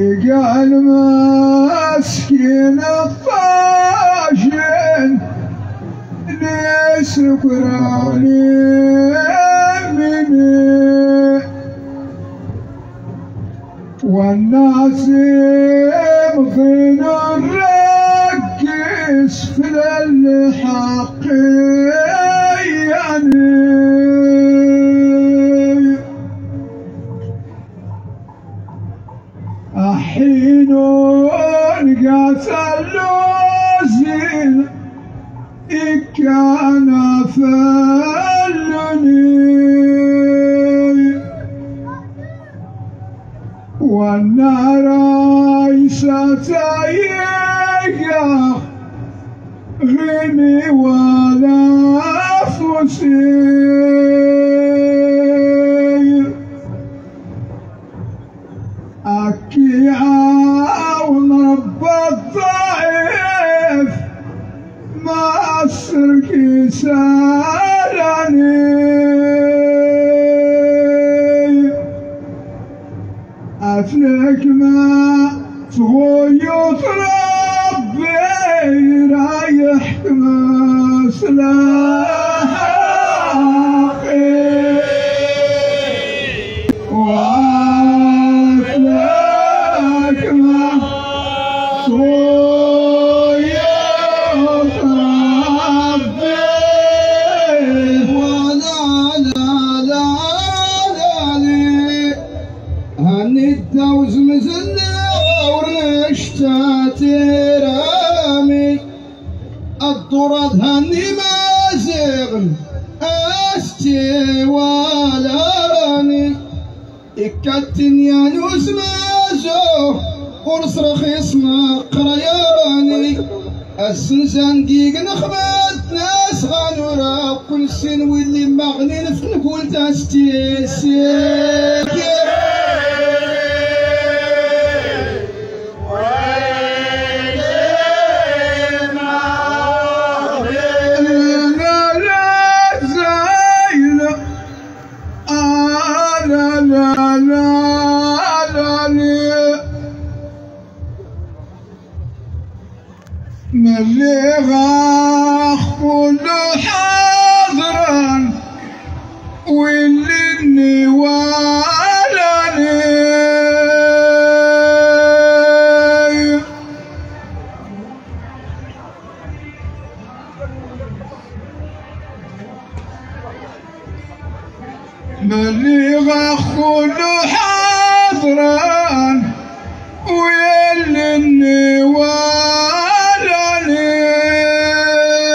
يقال مسكين الطاجن لسكراني مني والناس يبغين نركز في الحق يعني حين قتل زين كان فلني والنار يستيقظ غني ولا فسي أكيها ونرب الضعيف ما أسرك سالني أفلك ما تغيط ربي رايح مسلاحي كاتن يا نوس مازو ورصرخ يسمع قريراني السنسان ديك نخبات ناس غانورا كل سن واللي مغنين في نقول تاستي ملغى كل حاضرا واللي نوالني ملغى كل حاضرا واللي نوالني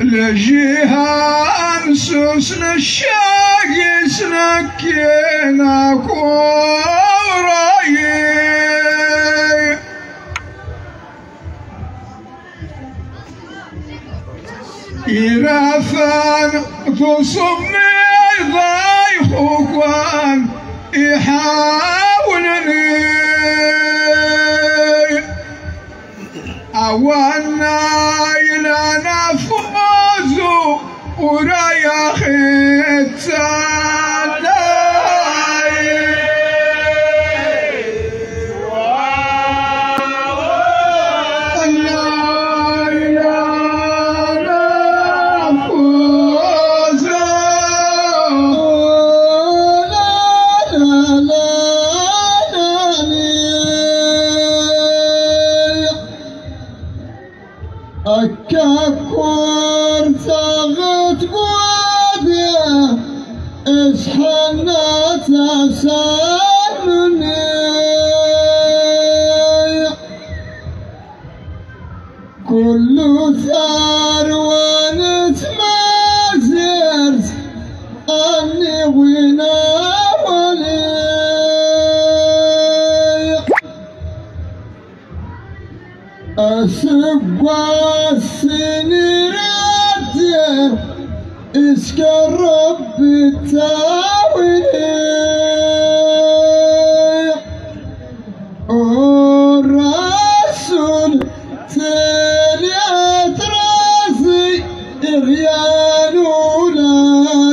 لجيها انسوس نشاق سنكينا كوراي إرافان تصمي ضيخوكوان يحاولني أولنا إلى نفوق ورا يا يا نولا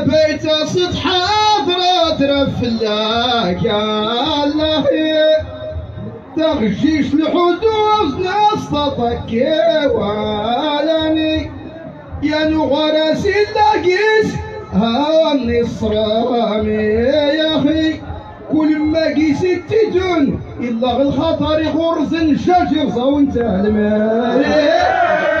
بيت صد حضرة رفلاك يا الله تغشيش الحدوث نصطتك والاني يا نغرس اللاقيس ها النصر يا اخي كل ما قيس التدن الا الخطر غرز شجر صونت الماء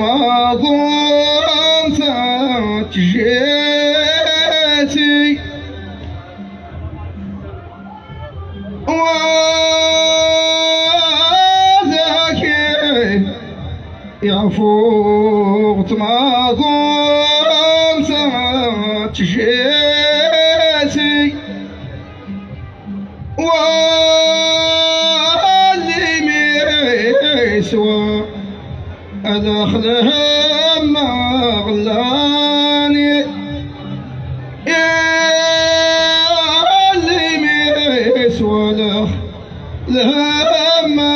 ما ظلمت جيتي وذاك يا فوت ما ظلمت جيتي أدخلها مغلاني ياللي ميسوى لها ما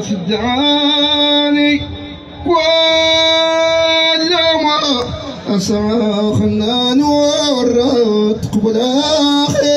سدعاني كل ما أصرخنا نورت قبل آخر